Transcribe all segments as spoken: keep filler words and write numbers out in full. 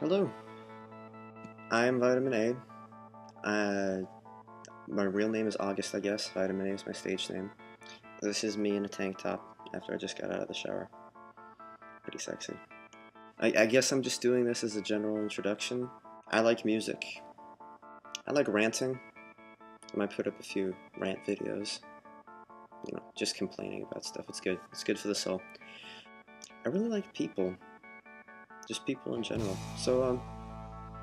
Hello, I'm Vitamin A. Uh, my real name is August, I guess. Vitamin A is my stage name. This is me in a tank top after I just got out of the shower. Pretty sexy. I, I guess I'm just doing this as a general introduction. I like music. I like ranting. I might put up a few rant videos. You know, just complaining about stuff. It's good. It's good for the soul. I really like people. Just people in general. So, um,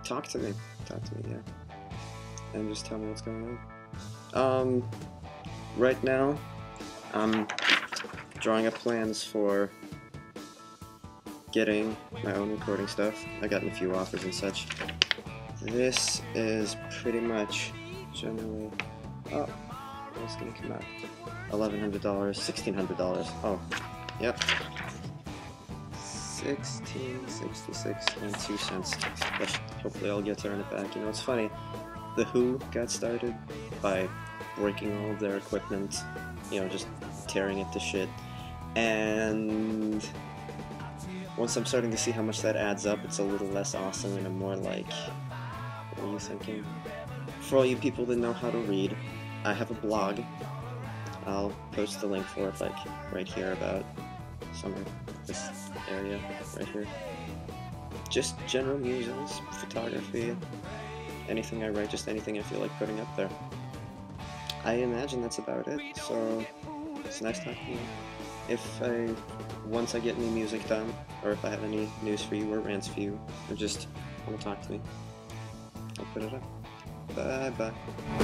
talk to me. Talk to me, yeah. And just tell me what's going on. Um, right now, I'm drawing up plans for getting my own recording stuff. I've gotten a few offers and such. This is pretty much generally... Oh, what's gonna come out? eleven hundred dollars, sixteen hundred dollars. Oh, yep. sixteen sixty-six and two cents. But hopefully I'll get to earn it back. You know, it's funny, The Who got started by breaking all of their equipment, you know, just tearing it to shit. And once I'm starting to see how much that adds up, it's a little less awesome and I'm more like, what are you thinking? For all you people that know how to read, I have a blog. I'll post the link for it, like, right here about somewhere. This area right here. Just general musings, photography, anything I write, just anything I feel like putting up there. I imagine that's about it, so it's nice talking to you. If I, once I get any music done, or if I have any news for you or rants for you, or just want to talk to me, I'll put it up. Bye bye.